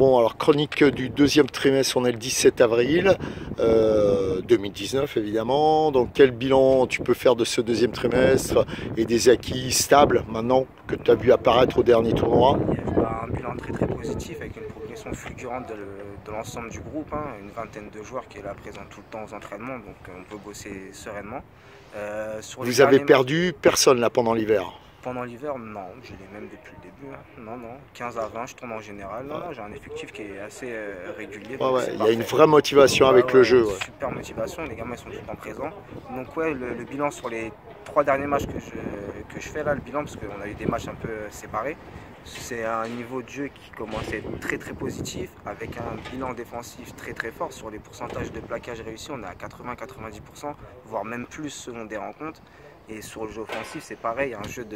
Bon, alors chronique du deuxième trimestre, on est le 17 avril 2019 évidemment. Donc quel bilan tu peux faire de ce deuxième trimestre et des acquis stables maintenant que tu as vu apparaître au dernier tournoi? Un bilan très positif avec une progression fulgurante de l'ensemble du groupe, hein, une vingtaine de joueurs qui est là présent tout le temps aux entraînements, donc on peut bosser sereinement. Vous avez perdu personne là pendant l'hiver? Pendant l'hiver, non, je l'ai même depuis le début, hein. Non, 15 à 20, je tourne en général, non, j'ai un effectif qui est assez régulier. Ah ouais, il y a une vraie motivation donc, avec le jeu. Ouais. Super motivation, les gamins ils sont tout le temps présents. Donc ouais, le bilan sur les 3 derniers matchs que je fais là, le bilan, parce qu'on a eu des matchs un peu séparés, c'est un niveau de jeu qui commence à être très positif, avec un bilan défensif très fort. Sur les pourcentages de plaquage réussis, on est à 80-90%, voire même plus selon des rencontres. Et sur le jeu offensif, c'est pareil, un jeu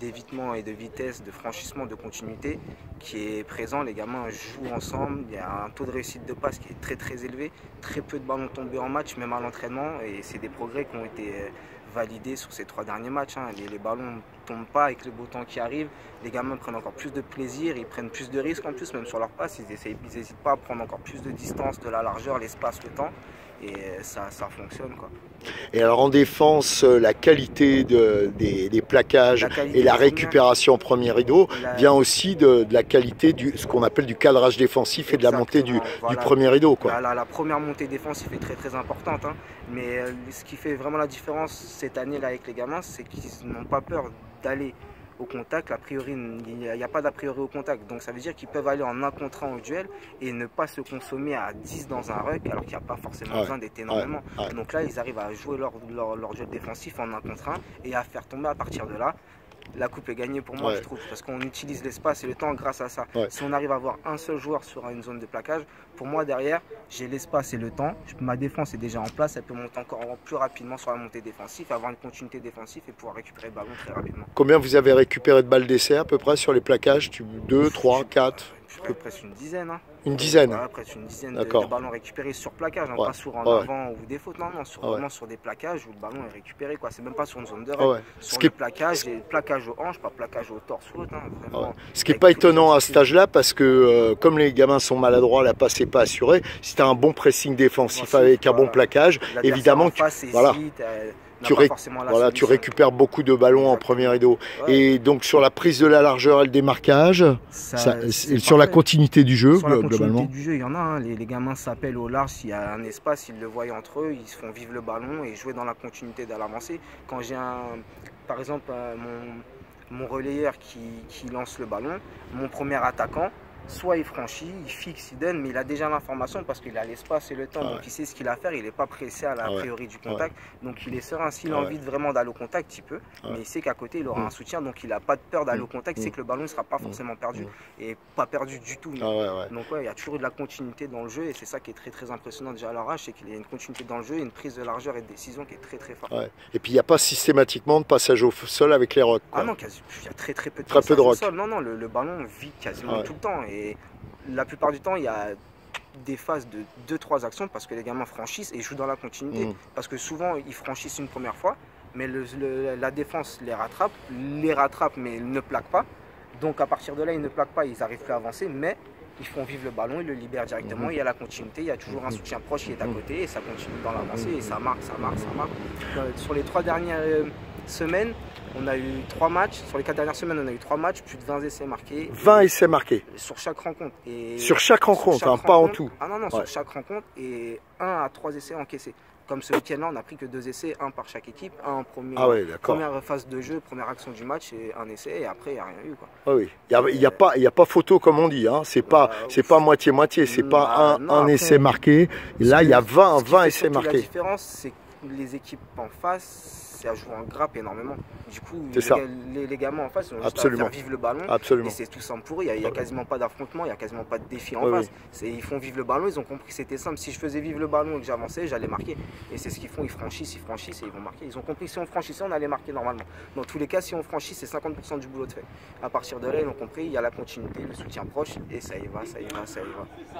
d'évitement et de vitesse, de franchissement, de continuité qui est présent. Les gamins jouent ensemble, il y a un taux de réussite de passe qui est très élevé, très peu de ballons tombés en match, même à l'entraînement. Et c'est des progrès qui ont été validés sur ces 3 derniers matchs. Hein. Les ballons ne tombent pas avec le beau temps qui arrive. Les gamins prennent encore plus de plaisir, ils prennent plus de risques en plus, même sur leur passe. Ils n'hésitent pas à prendre encore plus de distance, de la largeur, l'espace, le temps. Et ça fonctionne, quoi. Et alors en défense, la qualité des plaquages et la récupération en premier rideau vient aussi de la qualité de ce qu'on appelle du cadrage défensif. Exactement. Et de la montée du premier rideau, quoi. La première montée défensive est très importante, hein. Mais ce qui fait vraiment la différence cette année là avec les gamins, c'est qu'ils n'ont pas peur d'aller au contact. A priori, il n'y a pas d'a priori au contact, donc ça veut dire qu'ils peuvent aller en 1 contre 1 au duel et ne pas se consommer à 10 dans un ruck, alors qu'il n'y a pas forcément besoin d'être énormément. Donc là, ils arrivent à jouer leur duel défensif en 1 contre 1 et à faire tomber à partir de là. La coupe est gagnée pour moi, je trouve, parce qu'on utilise l'espace et le temps grâce à ça. Si on arrive à avoir un seul joueur sur une zone de plaquage, pour moi derrière, j'ai l'espace et le temps. Ma défense est déjà en place, elle peut monter encore plus rapidement sur la montée défensive, avoir une continuité défensive et pouvoir récupérer le ballon très rapidement. Combien vous avez récupéré de balles d'essai à peu près sur les plaquages? 2, 3, 4 ? Presque une dizaine. Hein. Une dizaine. Voilà, presque une dizaine de ballons récupérés sur plaquage, hein, pas sur en avant ou des fautes, non, vraiment sur des plaquages où le ballon est récupéré, quoi. C'est même pas sur une zone de règle. Sur le plaquage, plaquage aux hanches, pas plaquage au torse ou autre. Hein, ce qui n'est pas étonnant à ce âge-là, parce que comme les gamins sont maladroits, la passe n'est pas assurée. Si tu as un bon pressing défensif avec un bon plaquage, évidemment que tu récupères beaucoup de ballons en premier rideau. Et donc sur la prise de la largeur et le démarquage, sur la continuité du jeu, globalement. Du jeu, il y en a, hein. Les gamins s'appellent au large, s'il y a un espace, ils le voient entre eux, ils se font vivre le ballon et jouer dans la continuité de l'avancée. Quand j'ai par exemple mon relayeur qui lance le ballon, mon premier attaquant, soit il franchit, il fixe, il donne, mais il a déjà l'information parce qu'il a l'espace et le temps, donc il sait ce qu'il a à faire, il n'est pas pressé à la priori du contact, donc il est serein. S'il a envie vraiment d'aller au contact, il peut, mais il sait qu'à côté il aura un soutien, donc il n'a pas de peur d'aller au contact, il sait que le ballon ne sera pas forcément perdu, et pas perdu du tout. Donc il y a toujours eu de la continuité dans le jeu, et c'est ça qui est très impressionnant déjà à leur âge, c'est qu'il y a une continuité dans le jeu, une prise de largeur et de décision qui est très forte. Et puis il n'y a pas systématiquement de passage au sol avec les rocks. Ah non, il y a très peu de passage au sol, le ballon vit quasiment tout le temps. Et la plupart du temps, il y a des phases de 2-3 actions parce que les gamins franchissent et jouent dans la continuité. Parce que souvent, ils franchissent une première fois, mais la défense les rattrape, mais ils ne plaquent pas. Donc à partir de là, ils ne plaquent pas, ils n'arrivent plus à avancer, mais ils font vivre le ballon, ils le libèrent directement. Il y a la continuité, il y a toujours un soutien proche qui est à côté et ça continue dans l'avancée et ça marque. Sur les 3 dernières semaines, on a eu 3 matchs, sur les 4 dernières semaines on a eu 3 matchs, plus de 20 essais marqués. 20 essais marqués sur chaque rencontre. Et sur chaque rencontre, pas en tout. Ah non, non, sur chaque rencontre et 1 à 3 essais encaissés. Comme ce week-end-là, on n'a pris que 2 essais, 1 par chaque équipe, 1 en première phase de jeu, première action du match et 1 essai, et après il n'y a rien eu, quoi. Il n'y a pas photo comme on dit, hein. C'est pas moitié-moitié, c'est pas un essai marqué. Là il y a 20 essais marqués. La différence, c'est les équipes en face, ça joue en grappe énormément. Du coup, les gamins en face, ils ont juste à faire vivre le ballon. Et c'est tout simple pour eux. Il n'y a quasiment pas d'affrontement, il n'y a quasiment pas de défi en face. Ils font vivre le ballon, ils ont compris que c'était simple. Si je faisais vivre le ballon et que j'avançais, j'allais marquer. Et c'est ce qu'ils font, ils franchissent et ils vont marquer. Ils ont compris que si on franchissait, on allait marquer normalement. Dans tous les cas, si on franchit, c'est 50% du boulot de fait. À partir de là, ils ont compris, il y a la continuité, le soutien proche, et ça y va.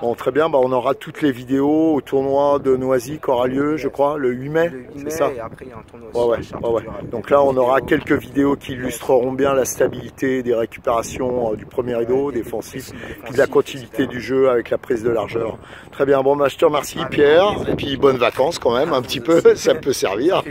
Bon, très bien, bah, on aura toutes les vidéos au tournoi de Noisy qui aura lieu, je crois, le 8 mai. Le 8 mai, et après, il y a un tournoi aussi. charge durable. Donc là, on aura quelques vidéos qui illustreront bien la stabilité des récupérations du premier rideau, défensif, puis de la continuité du jeu avec la prise de largeur. Très bien, bon match, merci Pierre, et puis bonnes vacances quand même, un petit peu, ça peut servir.